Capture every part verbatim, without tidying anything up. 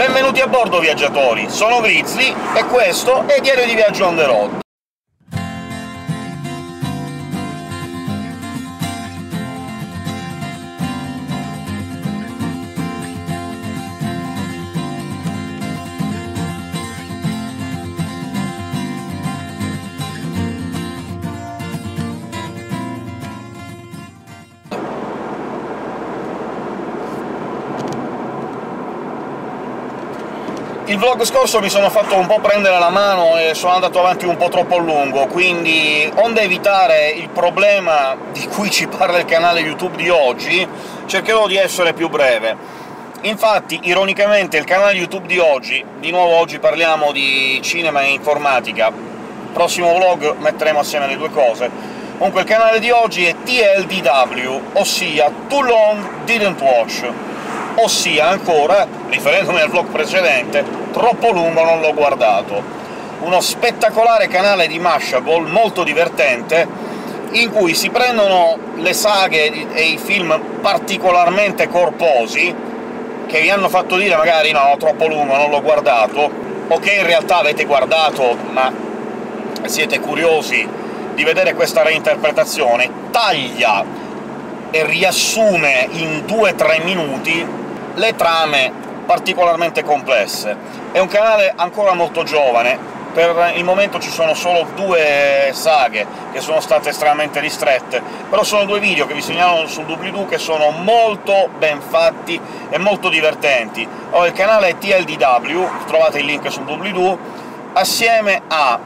Benvenuti a bordo, viaggiatori! Sono Grizzly, e questo è Diario di Viaggio on the road! Il vlog scorso mi sono fatto un po' prendere la mano e sono andato avanti un po' troppo a lungo, quindi onde evitare il problema di cui ci parla il canale YouTube di oggi, cercherò di essere più breve. Infatti, ironicamente, il canale YouTube di oggi — di nuovo oggi parliamo di cinema e informatica, prossimo vlog metteremo assieme le due cose — comunque il canale di oggi è T L D W, ossia Too Long Didn't Watch, ossia ancora, riferendomi al vlog precedente, troppo lungo non l'ho guardato. Uno spettacolare canale di Mashable, molto divertente, in cui si prendono le saghe e i film particolarmente corposi, che vi hanno fatto dire magari «no, troppo lungo, non l'ho guardato», o che in realtà avete guardato, ma siete curiosi di vedere questa reinterpretazione, taglia e riassume in due tre minuti le trame particolarmente complesse. È un canale ancora molto giovane, per il momento ci sono solo due saghe che sono state estremamente ristrette, però sono due video che vi segnalano sul doobly-doo che sono molto ben fatti e molto divertenti. Allora, il canale è T L D W, trovate il link sul doobly-doo, assieme a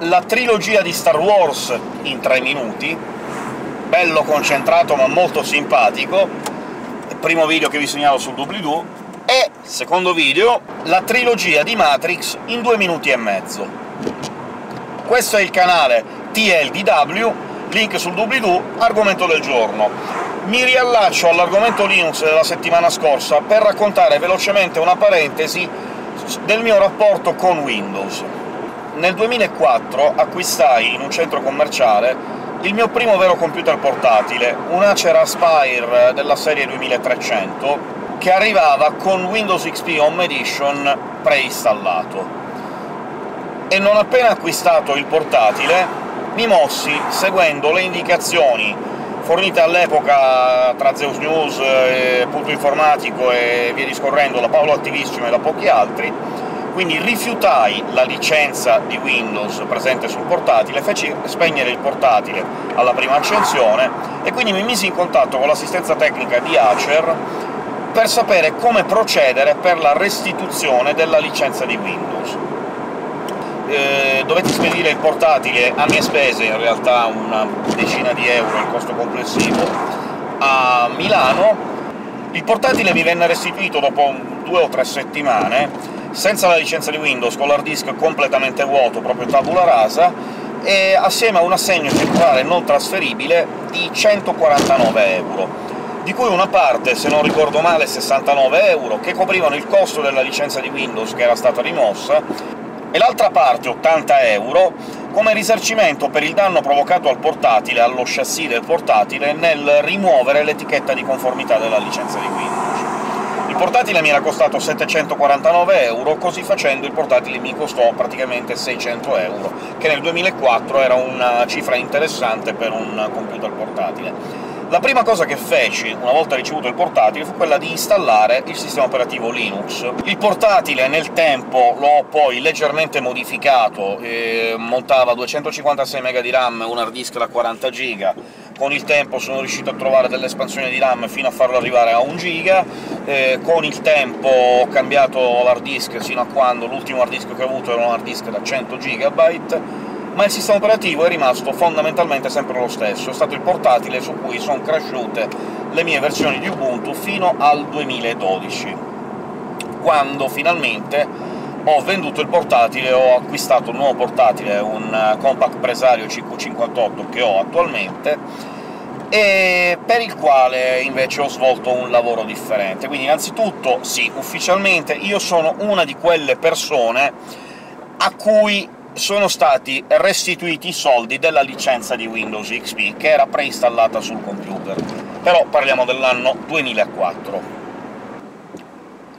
la trilogia di Star Wars in tre minuti, bello concentrato ma molto simpatico, primo video che vi segnalo sul doobly-doo, e, secondo video, la trilogia di Matrix in due minuti e mezzo. Questo è il canale T L D W, link sul doobly-doo, argomento del giorno. Mi riallaccio all'argomento Linux della settimana scorsa per raccontare velocemente una parentesi del mio rapporto con Windows. Nel duemilaquattro acquistai in un centro commerciale il mio primo vero computer portatile, un Acer Aspire della serie duemilatrecento, che arrivava con Windows X P Home Edition preinstallato. E non appena acquistato il portatile, mi mossi seguendo le indicazioni fornite all'epoca tra Zeus News, e Punto Informatico e via discorrendo, da Paolo Attivissimo e da pochi altri. Quindi rifiutai la licenza di Windows presente sul portatile, feci spegnere il portatile alla prima accensione, e quindi mi misi in contatto con l'assistenza tecnica di Acer per sapere come procedere per la restituzione della licenza di Windows. Eh, dovetti spedire il portatile, a mie spese in realtà una decina di euro il costo complessivo, a Milano. Il portatile mi venne restituito dopo due o tre settimane, senza la licenza di Windows, con l'hard disk completamente vuoto, proprio tabula rasa, e assieme a un assegno temporale non trasferibile di centoquarantanove euro, di cui una parte, se non ricordo male sessantanove euro, che coprivano il costo della licenza di Windows che era stata rimossa, e l'altra parte, ottanta euro, come risarcimento per il danno provocato al portatile, allo chassis del portatile, nel rimuovere l'etichetta di conformità della licenza di Windows. Il portatile mi era costato settecentoquarantanove euro, così facendo il portatile mi costò praticamente seicento euro, che nel duemilaquattro era una cifra interessante per un computer portatile. La prima cosa che feci, una volta ricevuto il portatile, fu quella di installare il sistema operativo Linux. Il portatile nel tempo l'ho poi leggermente modificato, eh, montava duecentocinquantasei megabyte di RAM e un hard disk da quaranta giga, con il tempo sono riuscito a trovare delle espansioni di RAM fino a farlo arrivare a un giga, eh, con il tempo ho cambiato l'hard disk fino a quando l'ultimo hard disk che ho avuto era un hard disk da cento giga byte, ma il sistema operativo è rimasto fondamentalmente sempre lo stesso, è stato il portatile su cui sono cresciute le mie versioni di Ubuntu fino al duemiladodici, quando finalmente ho venduto il portatile, ho acquistato un nuovo portatile, un Compaq Presario C Q cinquantotto che ho attualmente, e per il quale invece ho svolto un lavoro differente. Quindi innanzitutto, sì, ufficialmente io sono una di quelle persone a cui sono stati restituiti i soldi della licenza di Windows X P, che era preinstallata sul computer, però parliamo dell'anno duemilaquattro.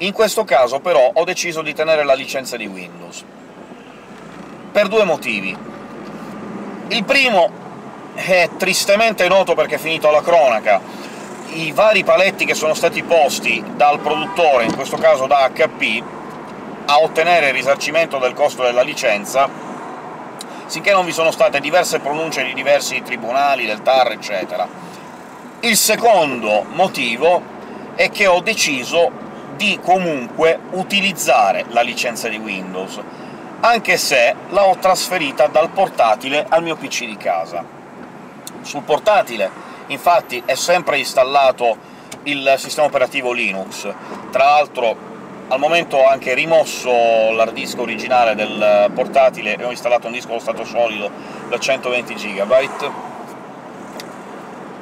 In questo caso, però, ho deciso di tenere la licenza di Windows, per due motivi. Il primo è tristemente noto perché è finito alla cronaca: i vari paletti che sono stati posti dal produttore, in questo caso da acca pi, a ottenere il risarcimento del costo della licenza, sicché non vi sono state diverse pronunce di diversi tribunali, del TAR, eccetera. Il secondo motivo è che ho deciso di comunque utilizzare la licenza di Windows, anche se la ho trasferita dal portatile al mio pi ci di casa. Sul portatile, infatti, è sempre installato il sistema operativo Linux. Tra l'altro, al momento ho anche rimosso l'hard disk originale del portatile e ho installato un disco allo stato solido da centoventi giga byte.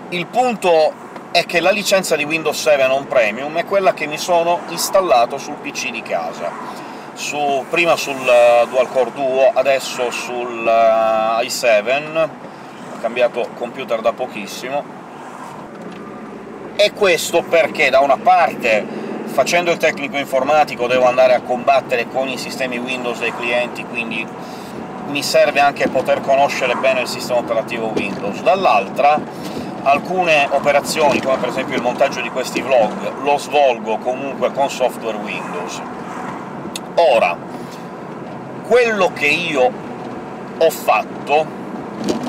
Il punto è che la licenza di Windows sette Home Premium è quella che mi sono installato sul pi ci di casa, su, prima sul Dual Core Duo, adesso sul uh, i sette, ho cambiato computer da pochissimo, e questo perché da una parte, facendo il tecnico informatico, devo andare a combattere con i sistemi Windows dei clienti, quindi mi serve anche poter conoscere bene il sistema operativo Windows, dall'altra alcune operazioni, come per esempio il montaggio di questi vlog, lo svolgo comunque con software Windows. Ora, quello che io ho fatto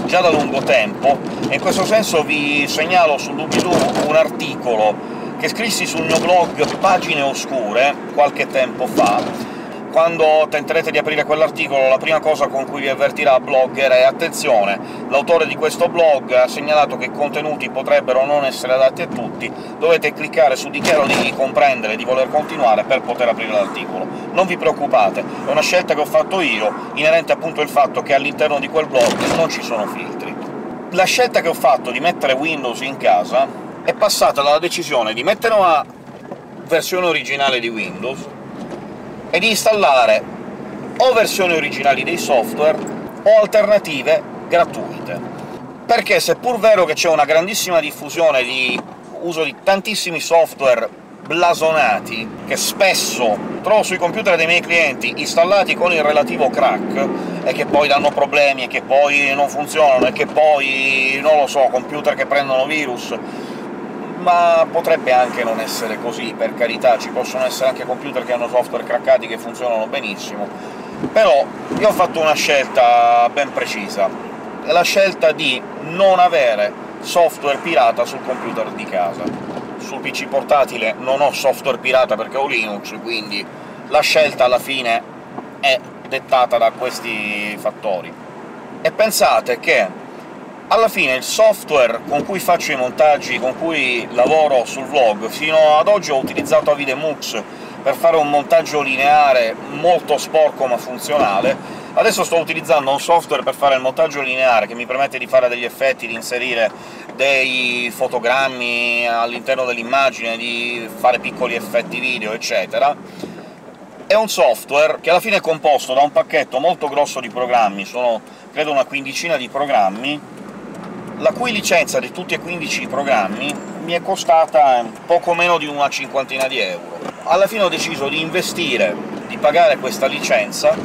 già da lungo tempo, e in questo senso vi segnalo su doobly-doo un articolo che scrissi sul mio blog Pagine Oscure qualche tempo fa. Quando tenterete di aprire quell'articolo, la prima cosa con cui vi avvertirà Blogger è «Attenzione! L'autore di questo blog ha segnalato che i contenuti potrebbero non essere adatti a tutti, dovete cliccare su «Dichiaro di comprendere e di voler continuare» per poter aprire l'articolo». Non vi preoccupate, è una scelta che ho fatto io, inerente appunto al fatto che all'interno di quel blog non ci sono filtri. La scelta che ho fatto di mettere Windows in casa è passata dalla decisione di mettere una versione originale di Windows e di installare o versioni originali dei software o alternative gratuite, perché seppur vero che c'è una grandissima diffusione di uso di tantissimi software blasonati, che spesso trovo sui computer dei miei clienti installati con il relativo crack, e che poi danno problemi, e che poi non funzionano, e che poi, non lo so, computer che prendono virus, ma potrebbe anche non essere così, per carità, ci possono essere anche computer che hanno software craccati che funzionano benissimo, però io ho fatto una scelta ben precisa, la scelta di non avere software pirata sul computer di casa. Sul pi ci portatile non ho software pirata perché ho Linux, quindi la scelta alla fine è dettata da questi fattori. E pensate che alla fine il software con cui faccio i montaggi, con cui lavoro sul vlog, fino ad oggi ho utilizzato Avidemux per fare un montaggio lineare molto sporco ma funzionale, adesso sto utilizzando un software per fare il montaggio lineare che mi permette di fare degli effetti, di inserire dei fotogrammi all'interno dell'immagine, di fare piccoli effetti video, eccetera. È un software che alla fine è composto da un pacchetto molto grosso di programmi, sono credo una quindicina di programmi, la cui licenza di tutti e quindici i programmi mi è costata poco meno di una cinquantina di euro. Alla fine ho deciso di investire, di pagare questa licenza,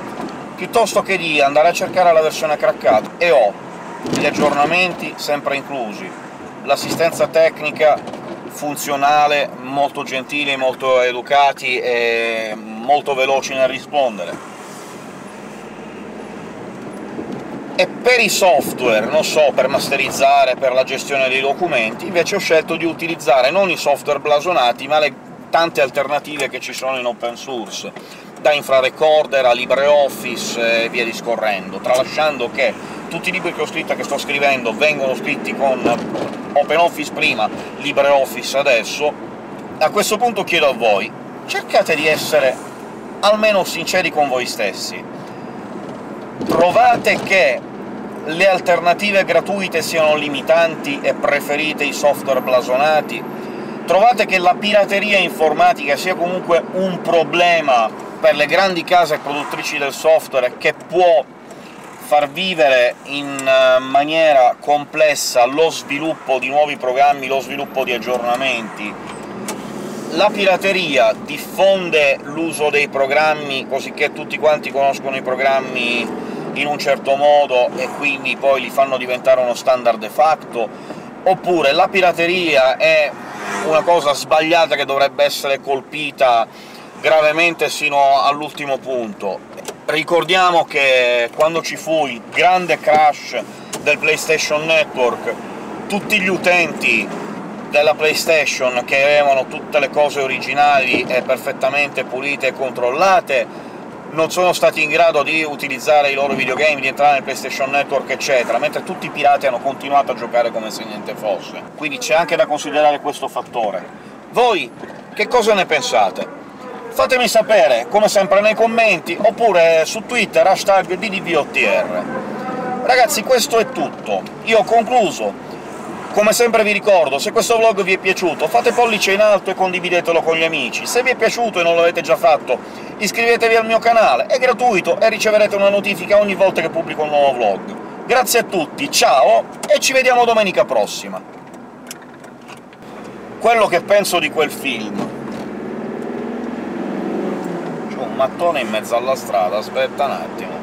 piuttosto che di andare a cercare la versione craccata, e ho gli aggiornamenti sempre inclusi, l'assistenza tecnica funzionale, molto gentili, molto educati e molto veloci nel rispondere. E per i software, non so, per masterizzare, per la gestione dei documenti, invece ho scelto di utilizzare non i software blasonati, ma le tante alternative che ci sono in open source, da InfraRecorder a LibreOffice e via discorrendo, tralasciando che tutti i libri che ho scritto e che sto scrivendo vengono scritti con OpenOffice prima, LibreOffice adesso. A questo punto chiedo a voi, cercate di essere almeno sinceri con voi stessi. Trovate che le alternative gratuite siano limitanti e preferite i software blasonati? Trovate che la pirateria informatica sia comunque un problema per le grandi case produttrici del software, che può far vivere in maniera complessa lo sviluppo di nuovi programmi, lo sviluppo di aggiornamenti? la pirateria diffonde l'uso dei programmi, cosicché tutti quanti conoscono i programmi in un certo modo e quindi poi li fanno diventare uno standard de facto, oppure la pirateria è una cosa sbagliata che dovrebbe essere colpita gravemente sino all'ultimo punto. Ricordiamo che quando ci fu il grande crash del PlayStation Network, tutti gli utenti della PlayStation che avevano tutte le cose originali e perfettamente pulite e controllate non sono stati in grado di utilizzare i loro videogame, di entrare nel PlayStation Network eccetera, mentre tutti i pirati hanno continuato a giocare come se niente fosse. Quindi c'è anche da considerare questo fattore. Voi che cosa ne pensate? Fatemi sapere, come sempre nei commenti, oppure su Twitter, hashtag D d V o t r. Ragazzi, questo è tutto, io ho concluso. Come sempre vi ricordo, se questo vlog vi è piaciuto fate pollice in alto e condividetelo con gli amici, se vi è piaciuto e non l'avete già fatto iscrivetevi al mio canale, è gratuito e riceverete una notifica ogni volta che pubblico un nuovo vlog. Grazie a tutti, ciao, e ci vediamo domenica prossima! Quello che penso di quel film... c'è un mattone in mezzo alla strada, aspetta un attimo...